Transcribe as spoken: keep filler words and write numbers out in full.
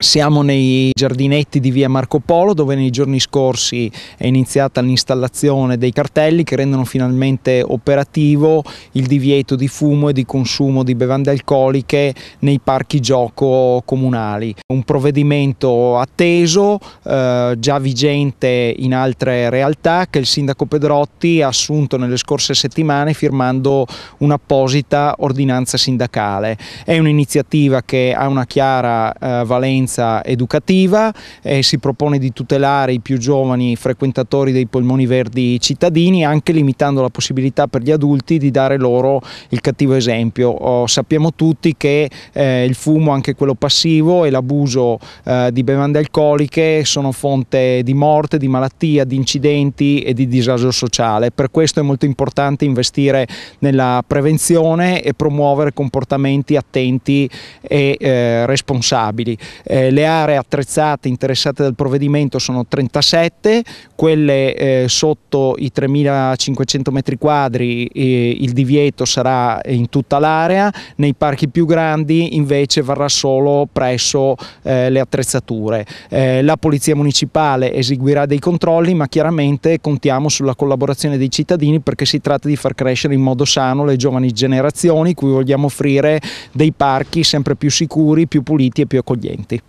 Siamo nei giardinetti di via Marco Polo, dove nei giorni scorsi è iniziata l'installazione dei cartelli che rendono finalmente operativo il divieto di fumo e di consumo di bevande alcoliche nei parchi gioco comunali. Un provvedimento atteso, eh, già vigente in altre realtà, che il sindaco Pedrotti ha assunto nelle scorse settimane firmando un'apposita ordinanza sindacale. È un'iniziativa che ha una chiara eh, valenza educativa e si propone di tutelare i più giovani frequentatori dei polmoni verdi cittadini, anche limitando la possibilità per gli adulti di dare loro il cattivo esempio. Oh, sappiamo tutti che eh, il fumo, anche quello passivo, e l'abuso eh, di bevande alcoliche sono fonte di morte, di malattia, di incidenti e di disagio sociale. Per questo è molto importante investire nella prevenzione e promuovere comportamenti attenti e eh, responsabili. Eh, Le aree attrezzate interessate dal provvedimento sono trentasette, quelle eh, sotto i tremilacinquecento metri quadri eh, il divieto sarà in tutta l'area, nei parchi più grandi invece varrà solo presso eh, le attrezzature. Eh, la Polizia Municipale eseguirà dei controlli, ma chiaramente contiamo sulla collaborazione dei cittadini, perché si tratta di far crescere in modo sano le giovani generazioni, cui vogliamo offrire dei parchi sempre più sicuri, più puliti e più accoglienti.